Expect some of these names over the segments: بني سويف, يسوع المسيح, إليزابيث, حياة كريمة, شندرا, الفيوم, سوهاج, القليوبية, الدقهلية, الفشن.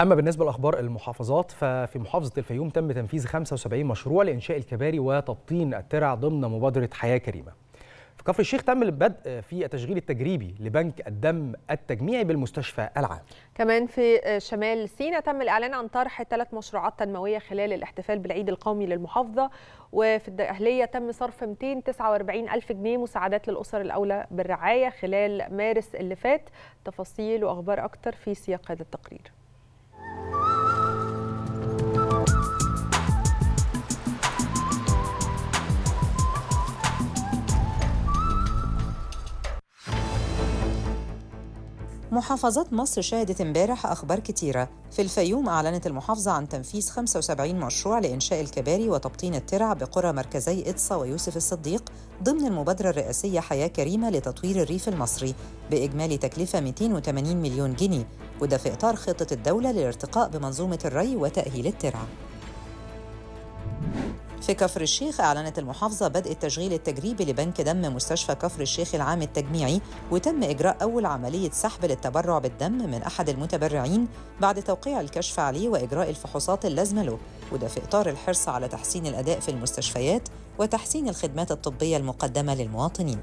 أما بالنسبة لأخبار المحافظات، ففي محافظة الفيوم تم تنفيذ 75 مشروع لإنشاء الكباري وتبطين الترع ضمن مبادرة حياة كريمة. في كفر الشيخ تم البدء في التشغيل التجريبي لبنك الدم التجميعي بالمستشفى العام. كمان في شمال سيناء تم الإعلان عن طرح 3 مشروعات تنموية خلال الاحتفال بالعيد القومي للمحافظة. وفي الدقهلية تم صرف 249 ألف جنيه مساعدات للأسر الأولى بالرعاية خلال مارس اللي فات. تفاصيل وأخبار أكتر في سياق هذا التقرير. محافظات مصر شهدت امبارح أخبار كتيرة. في الفيوم أعلنت المحافظة عن تنفيذ 75 مشروع لإنشاء الكباري وتبطين الترع بقرى مركزي إدصا ويوسف الصديق ضمن المبادرة الرئاسية حياة كريمة لتطوير الريف المصري بإجمالي تكلفة 280 مليون جنيه، وده في إطار خطة الدولة للارتقاء بمنظومة الري وتأهيل الترع. في كفر الشيخ أعلنت المحافظة بدء التشغيل التجريبي لبنك دم مستشفى كفر الشيخ العام التجميعي، وتم إجراء أول عملية سحب للتبرع بالدم من أحد المتبرعين بعد توقيع الكشف عليه وإجراء الفحوصات اللازمة له، وده في إطار الحرص على تحسين الأداء في المستشفيات وتحسين الخدمات الطبية المقدمة للمواطنين.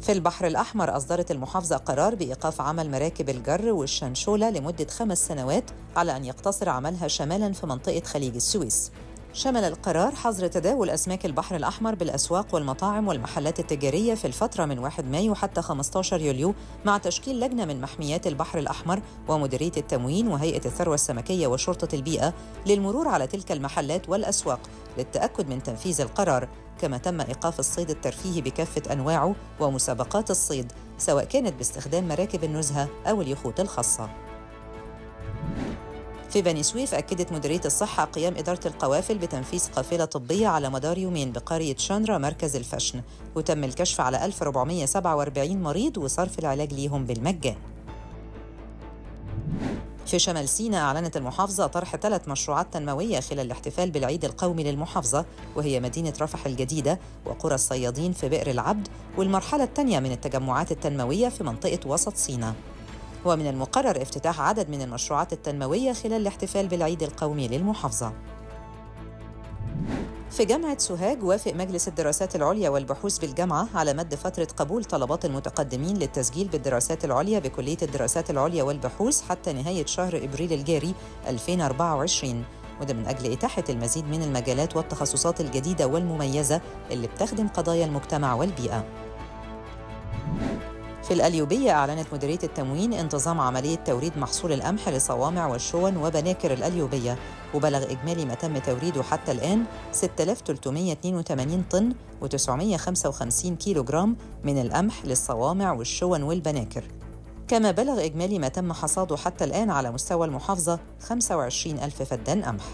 في البحر الأحمر أصدرت المحافظة قرار بإيقاف عمل مراكب الجر والشنشولة لمدة 5 سنوات على أن يقتصر عملها شمالاً في منطقة خليج السويس. شمل القرار حظر تداول أسماك البحر الأحمر بالأسواق والمطاعم والمحلات التجارية في الفترة من 1 مايو حتى 15 يوليو، مع تشكيل لجنة من محميات البحر الأحمر ومديرية التموين وهيئة الثروة السمكية وشرطة البيئة للمرور على تلك المحلات والأسواق للتأكد من تنفيذ القرار. كما تم إيقاف الصيد الترفيهي بكافة أنواعه ومسابقات الصيد، سواء كانت باستخدام مراكب النزهة أو اليخوت الخاصة. في بني سويف أكدت مديرية الصحة قيام إدارة القوافل بتنفيذ قافلة طبية على مدار يومين بقرية شندرا مركز الفشن، وتم الكشف على 1447 مريض وصرف العلاج ليهم بالمجان. في شمال سيناء أعلنت المحافظة طرح 3 مشروعات تنموية خلال الاحتفال بالعيد القومي للمحافظة، وهي مدينة رفح الجديدة وقرى الصيادين في بئر العبد والمرحلة الثانية من التجمعات التنموية في منطقة وسط سيناء. ومن المقرر افتتاح عدد من المشروعات التنموية خلال الاحتفال بالعيد القومي للمحافظة. في جامعة سوهاج وافق مجلس الدراسات العليا والبحوث بالجامعة على مد فترة قبول طلبات المتقدمين للتسجيل بالدراسات العليا بكلية الدراسات العليا والبحوث حتى نهاية شهر إبريل الجاري 2024، وده من أجل إتاحة المزيد من المجالات والتخصصات الجديدة والمميزة اللي بتخدم قضايا المجتمع والبيئة. في القليوبية أعلنت مديرية التموين انتظام عملية توريد محصول القمح لصوامع والشون وبناكر القليوبية، وبلغ إجمالي ما تم توريده حتى الآن 6382 طن و955 كيلوغرام من القمح للصوامع والشون والبناكر. كما بلغ إجمالي ما تم حصاده حتى الآن على مستوى المحافظة 25000 فدان قمح.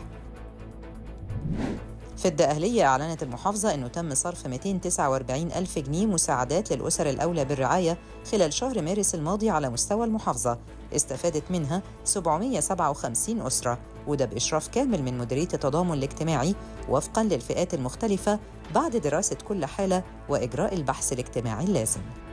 في الدقهلية أعلنت المحافظة أنه تم صرف 249 ألف جنيه مساعدات للأسر الأولى بالرعاية خلال شهر مارس الماضي على مستوى المحافظة، استفادت منها 757 أسرة، وده بإشراف كامل من مديرية التضامن الاجتماعي وفقاً للفئات المختلفة بعد دراسة كل حالة وإجراء البحث الاجتماعي اللازم.